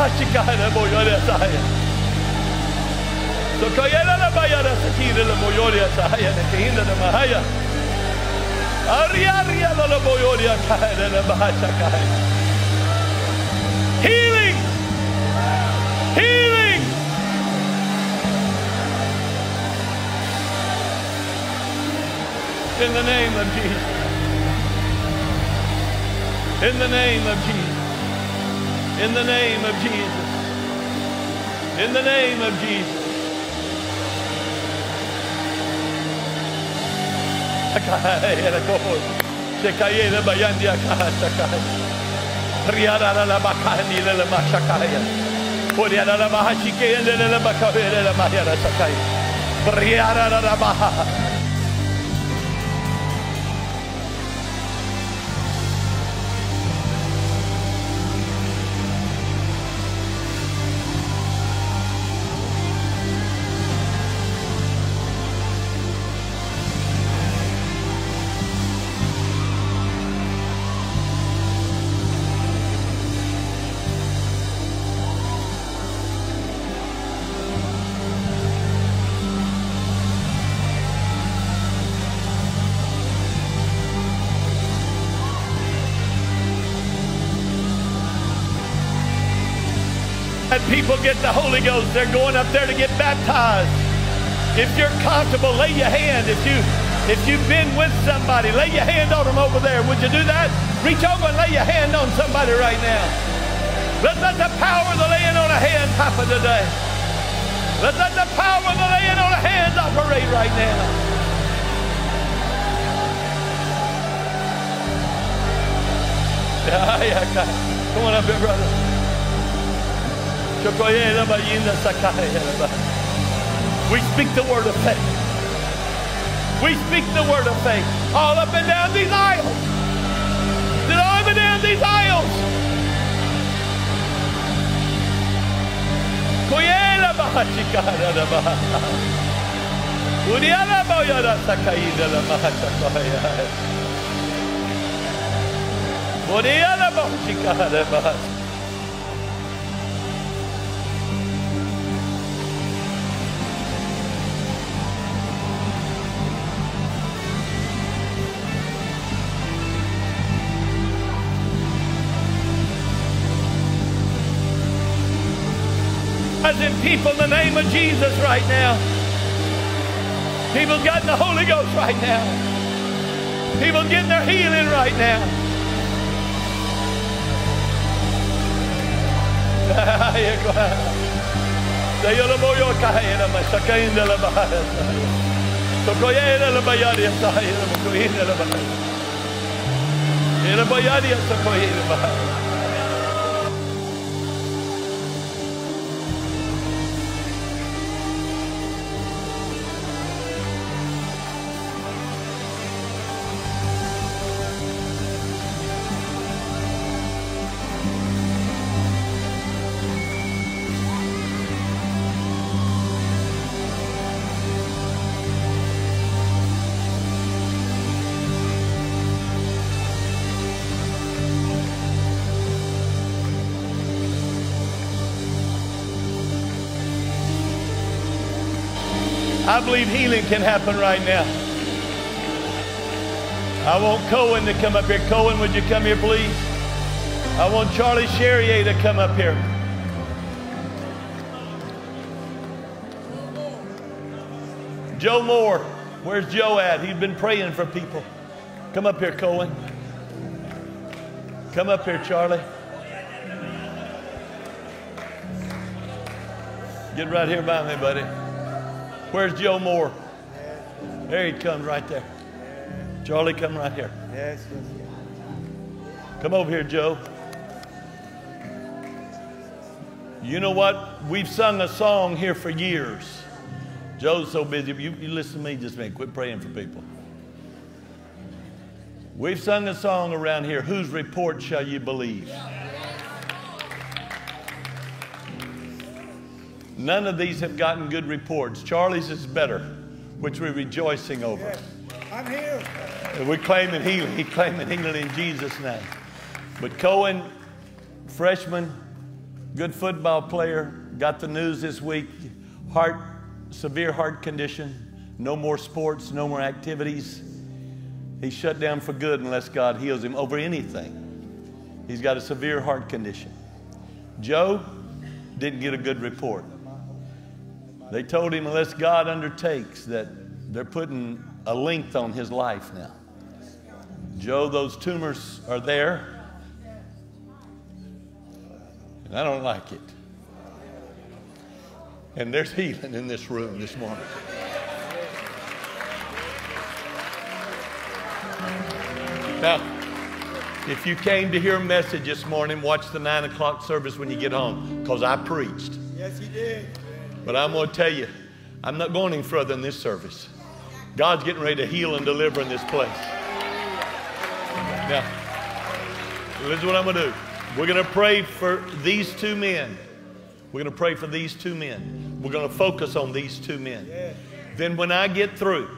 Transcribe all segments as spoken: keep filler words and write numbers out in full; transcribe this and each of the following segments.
Hashikana Moyona Saya. So Kayana Bayana Sakina Moyoria Saya, the Kina Mahaya. Ariaria Lola Moyoria Kaya and Mahachakai. Healing! Healing! In the name of Jesus. In the name of Jesus. In the name of Jesus. In the name of Jesus. People get the Holy Ghost. They're going up there to get baptized. If you're comfortable, lay your hand. If you if you've been with somebody, lay your hand on them over there. Would you do that? Reach over and lay your hand on somebody right now. Let let the power of the laying on of hands happen today. Let let the power of the laying on of hands operate right now. Yeah, yeah, God. Come on up here, brother. We speak the word of faith. We speak the word of faith. All up and down these aisles. All up and down these aisles. Koyela in people in the name of Jesus right now. People got the Holy Ghost right now. People getting their healing right now. I believe healing can happen right now. I want Cohen to come up here. Cohen, would you come here, please? I want Charlie Cherrier to come up here. Joe Moore. Where's Joe at? He's been praying for people. Come up here, Cohen. Come up here, Charlie. Get right here by me, buddy. Where's Joe Moore? There he comes right there. Charlie, come right here. Yes, yes, yes. Come over here, Joe. You know what? We've sung a song here for years. Joe's so busy. You, you listen to me just a minute. Quit praying for people. We've sung a song around here. Whose report shall you believe? None of these have gotten good reports. Charlie's is better, which we're rejoicing over. Yes, I'm healed. And we're claiming healing. He's claiming healing in Jesus' name. But Cohen, freshman, Good football player. Got the news this week. Heart, severe heart condition. No more sports, no more activities. He's shut down for good unless God heals him over anything. He's got a severe heart condition. Joe didn't get a good report. They told him unless God undertakes that they're putting a length on his life now. Joe, those tumors are there. And I don't like it. And there's healing in this room this morning. Now, if you came to hear a message this morning, watch the nine o'clock service when you get home, because I preached. Yes, he did. But I'm going to tell you, I'm not going any further in this service. God's getting ready to heal and deliver in this place. Now, this is what I'm going to do. We're going to pray for these two men. We're going to pray for these two men. We're going to focus on these two men. Yeah. Then when I get through,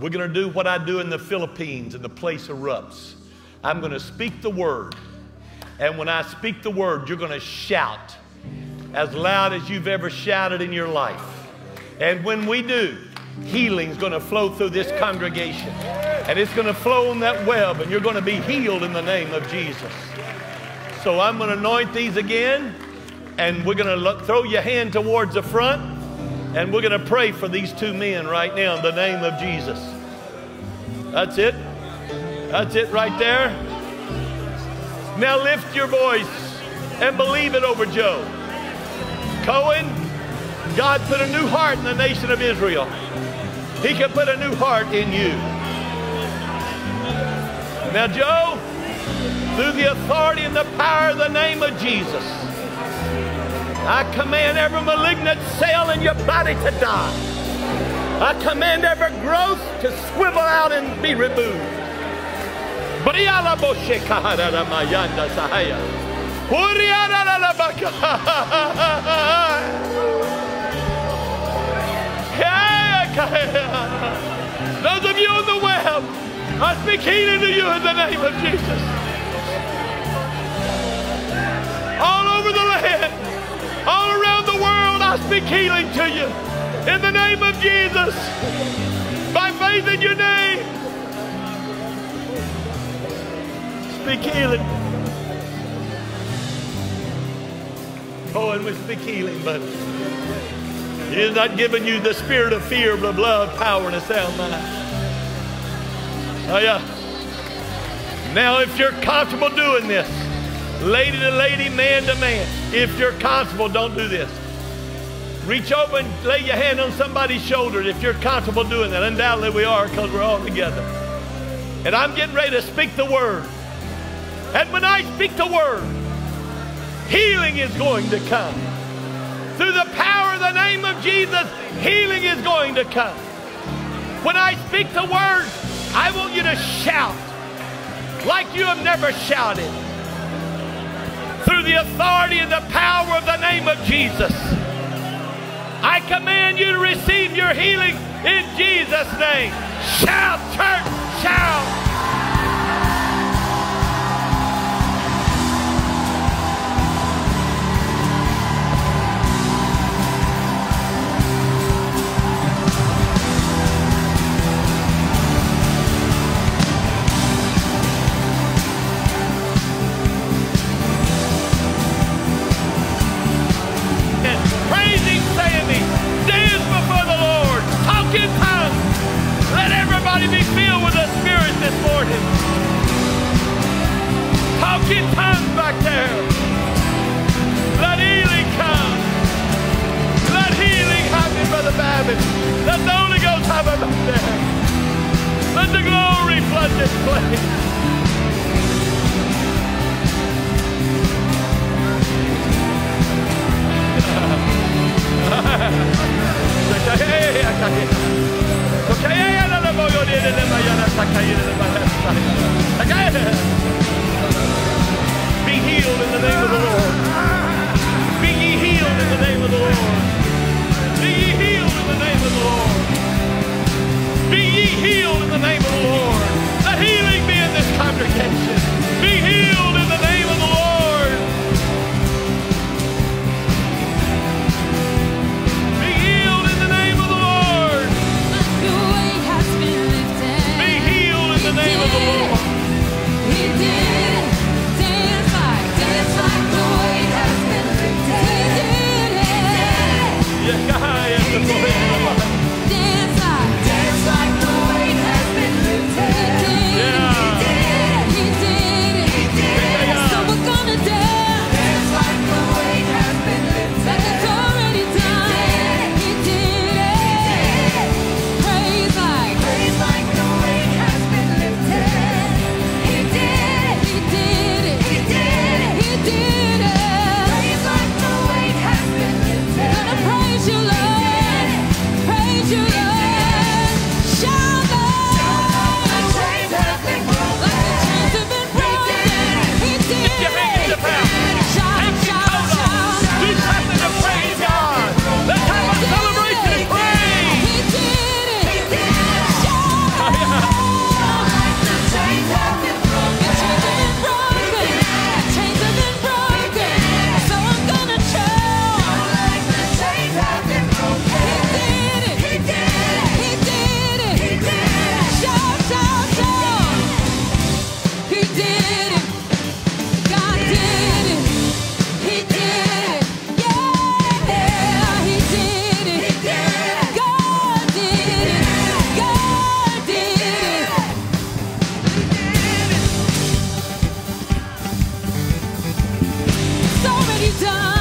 we're going to do what I do in the Philippines and the place erupts. I'm going to speak the word. And when I speak the word, you're going to shout as loud as you've ever shouted in your life. And when we do, healing's going to flow through this congregation. And it's going to flow on that web, and you're going to be healed in the name of Jesus. So I'm going to anoint these again, and we're going to look, throw your hand towards the front, and we're going to pray for these two men right now in the name of Jesus. That's it. That's it right there. Now lift your voice and believe it over Joe. Cohen, God put a new heart in the nation of Israel. He can put a new heart in you. Now, Joe, through the authority and the power of the name of Jesus, I command every malignant cell in your body to die. I command every growth to swivel out and be removed. Those of you on the web, I speak healing to you in the name of Jesus. All over the land, all around the world, I speak healing to you in the name of Jesus, by faith in your name. Speak healing. Oh, and we speak healing, but He has not given you the spirit of fear, but of love, power, and a sound mind. Oh, yeah. Now, if you're comfortable doing this, lady to lady, man to man, if you're comfortable, don't do this. Reach over and lay your hand on somebody's shoulder if you're comfortable doing that. Undoubtedly we are, because we're all together. And I'm getting ready to speak the word. And when I speak the word, healing is going to come. Through the power of the name of Jesus, healing is going to come. When I speak the word, I want you to shout like you have never shouted. Through the authority and the power of the name of Jesus, I command you to receive your healing in Jesus' name. Shout, church, shout. done.